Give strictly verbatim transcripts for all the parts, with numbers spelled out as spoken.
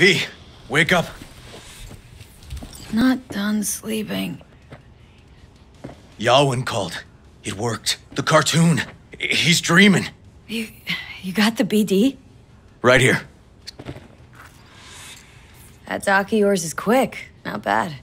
V, wake up. Not done sleeping. Yawin called. It worked. The cartoon. He's dreaming. You, you got the B D? Right here. That doc of yours is quick. Not bad.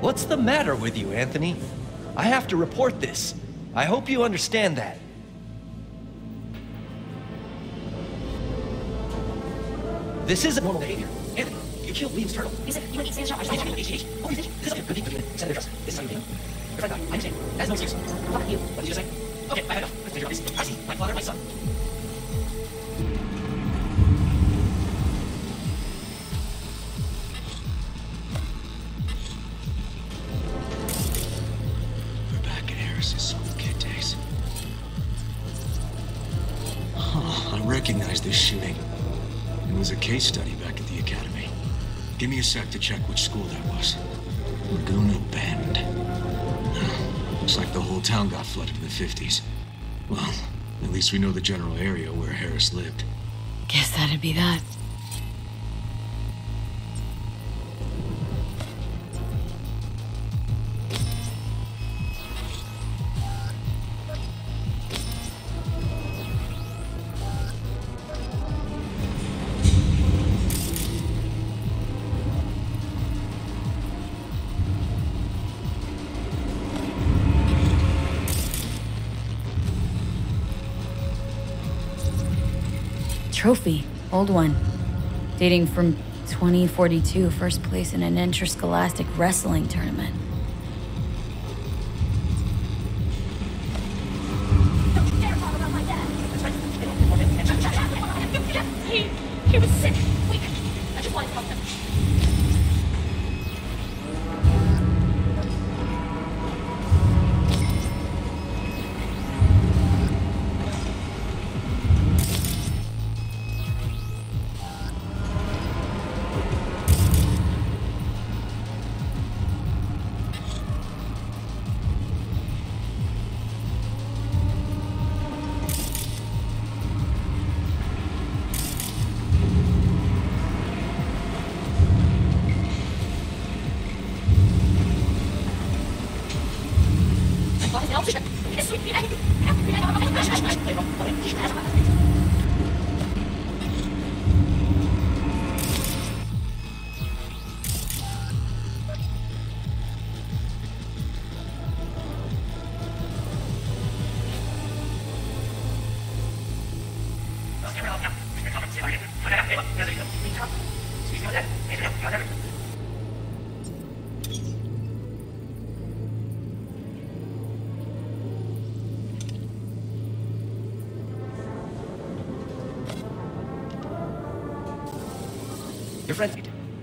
What's the matter with you, Anthony? I have to report this. I hope you understand that. This isn't normal behavior. Anthony, you killed Liam's turtle. He said, you said, I should be H H. What do you think? This is good. Senator Johnson, this is how you do. If I die, I understand. That's no excuse. I'm not you. What did you say? Okay, I had enough. Let's figure out this. I see. My father, my son. This shooting. It was a case study back at the academy. Give me a sec to check which school that was. Laguna Bend. Looks like the whole town got flooded in the fifties. Well, at least we know the general area where Harris lived. Guess that'd be that. Trophy, old one, dating from twenty forty-two, first place in an interscholastic wrestling tournament. Don't dare talk about my dad. He, he was sick, weak. I just want to help him.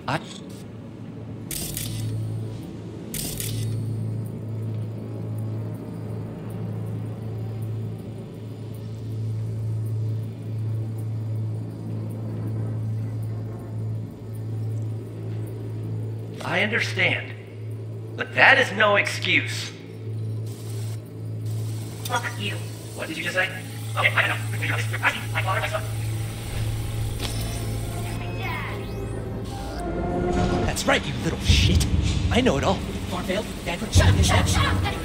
I... I understand, but that is no excuse. Fuck you. What did you just say? Okay, I don't know. I think my father, my son. That's right, you little shit. I know it all. Thornfield, Danford, shut up, shut up, shut up.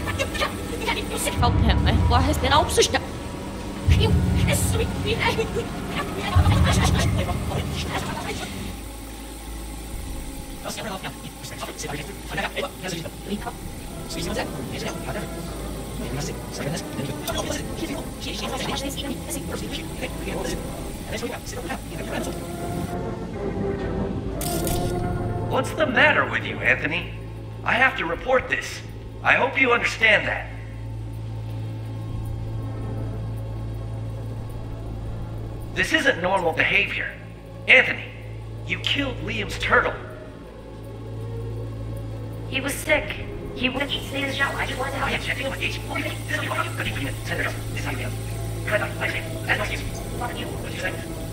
Help him. My floor has been all pushed up. You sweet me. What's the matter with you, Anthony? I have to report this. I hope you understand that. This isn't normal behavior. Anthony, you killed Liam's turtle. He was sick. He wouldn't say his job. I just wanted to help him.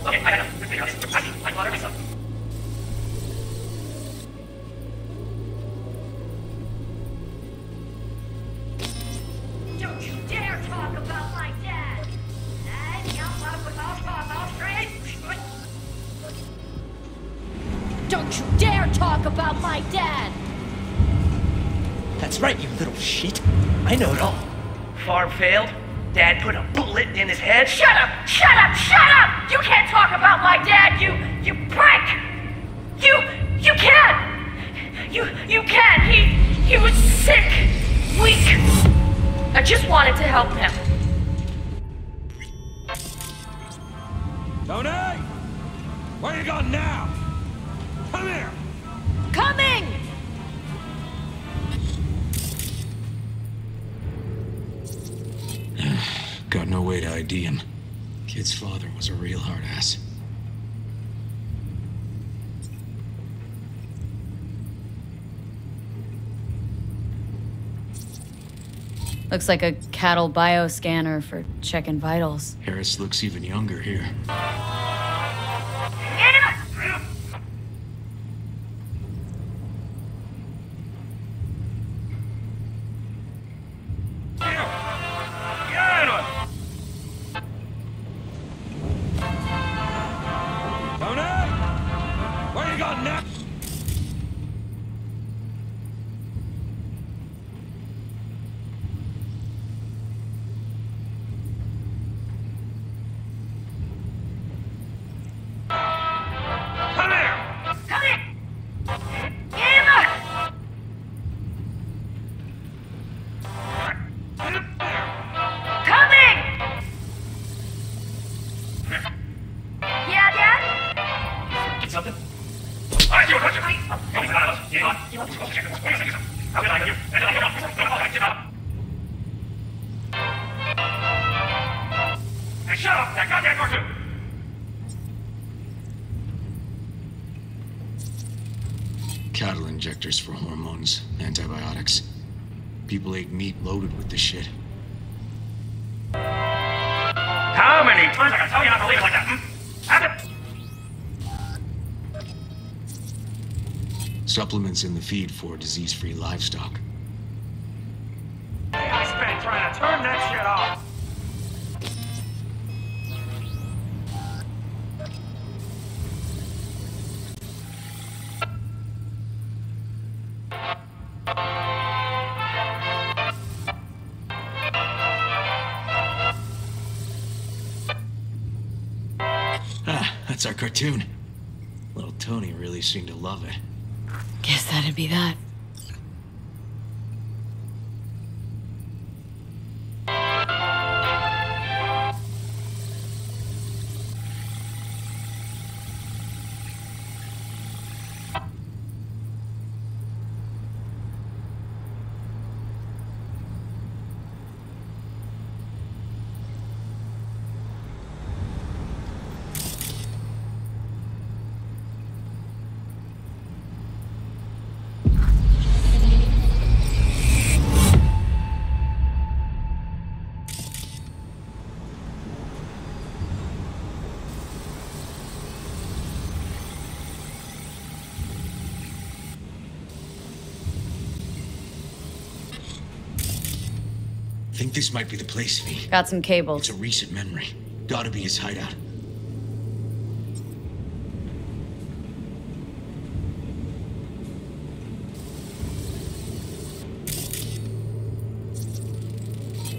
Okay, I got enough. I see. I bother myself. Don't you dare talk about my dad! That's right, you little shit. I know it all. Farm failed. Dad put a bullet in his head. Shut up! Shut up! Shut up! You can't talk about my dad, you... you prick! You... you can! You... you can! He... he was sick! Weak! I just wanted to help him. Tony! Where you going now? Come here! Coming! Got no way to I D him. Kid's father was a real hard ass. Looks like a cattle bioscanner for checking vitals. Harris looks even younger here. Cattle injectors for hormones, antibiotics. People ate meat loaded with this shit. How many times I gotta tell you not to leave it like that? Hmm? Supplements in the feed for disease-free livestock. Hey, I spent trying to turn that shit off. It's our cartoon. Little Tony really seemed to love it. Guess that'd be that. I think this might be the place, V. Got some cables. It's a recent memory. Gotta be his hideout.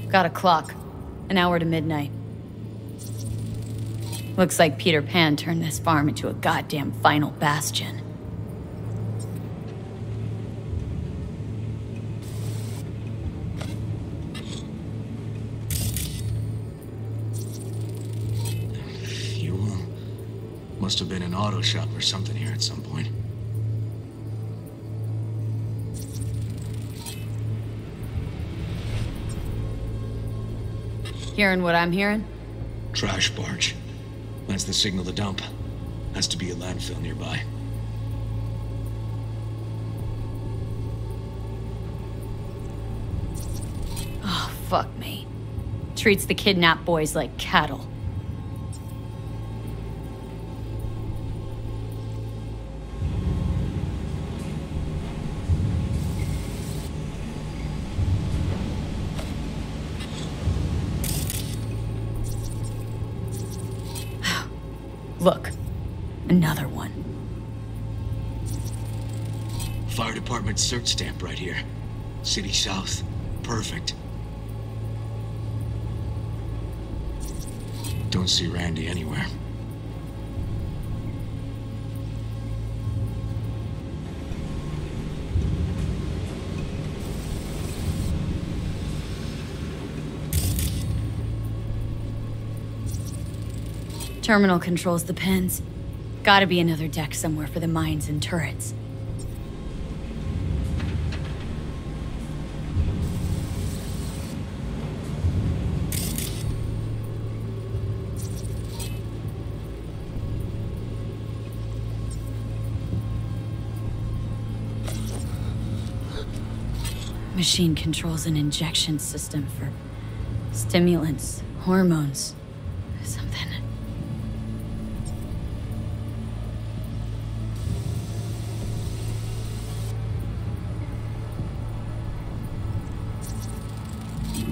Got a clock. An hour to midnight. Looks like Peter Pan turned this farm into a goddamn final bastion. Must have been an auto shop or something here at some point. Hearing what I'm hearing? Trash barge. That's the signal to dump. Has to be a landfill nearby. Oh, fuck me. Treats the kidnapped boys like cattle. Look, another one. Fire department search stamp right here. City south. Perfect. Don't see Randy anywhere. Terminal controls the pens. Gotta be another deck somewhere for the mines and turrets. Machine controls an injection system for stimulants, hormones, something.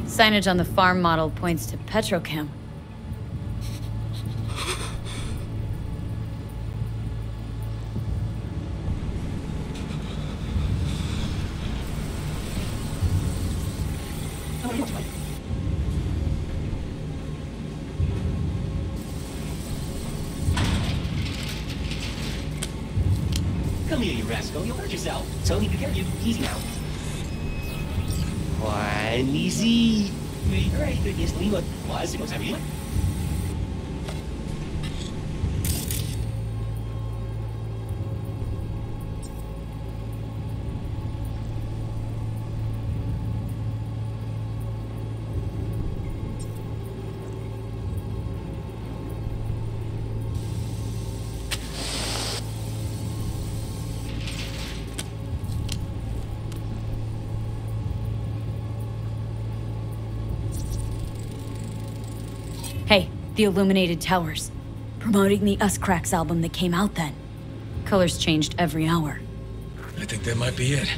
Signage on the farm model points to Petrochem. Come here, you rascal. You'll hurt yourself. Tony, be careful. Easy now. One easy. The Illuminated Towers, promoting the Us Cracks album that came out then. Colors changed every hour. I think that might be it.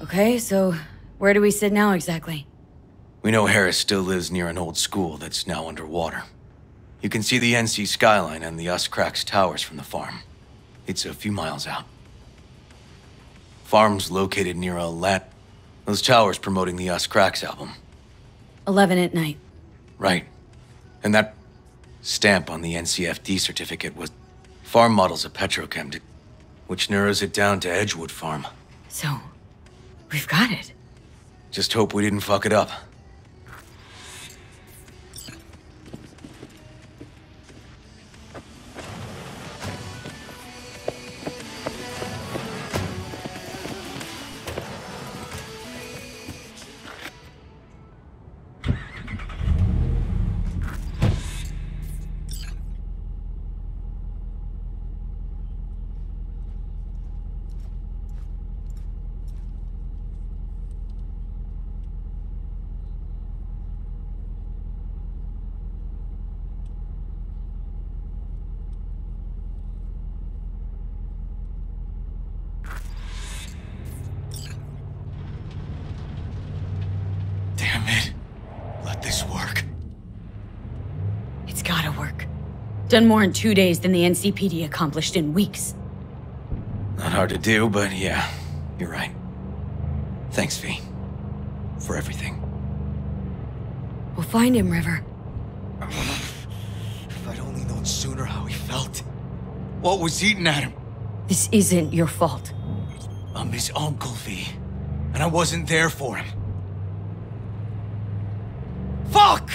Okay, so where do we sit now exactly? We know Harris still lives near an old school that's now underwater. You can see the N C skyline and the Us Cracks towers from the farm. It's a few miles out. Farm's located near a lat. Those towers promoting the Us Cracks album. eleven at night. Right. And that stamp on the N C F D certificate was farm models of Petrochem, which narrows it down to Edgewood Farm. So, we've got it. Just hope we didn't fuck it up. Done more in two days than the N C P D accomplished in weeks. Not hard to do, but yeah, you're right. Thanks, V, for everything. We'll find him, River. If I'd only known sooner how he felt. What was eating at him? This isn't your fault. I'm his uncle, V, and I wasn't there for him. Fuck!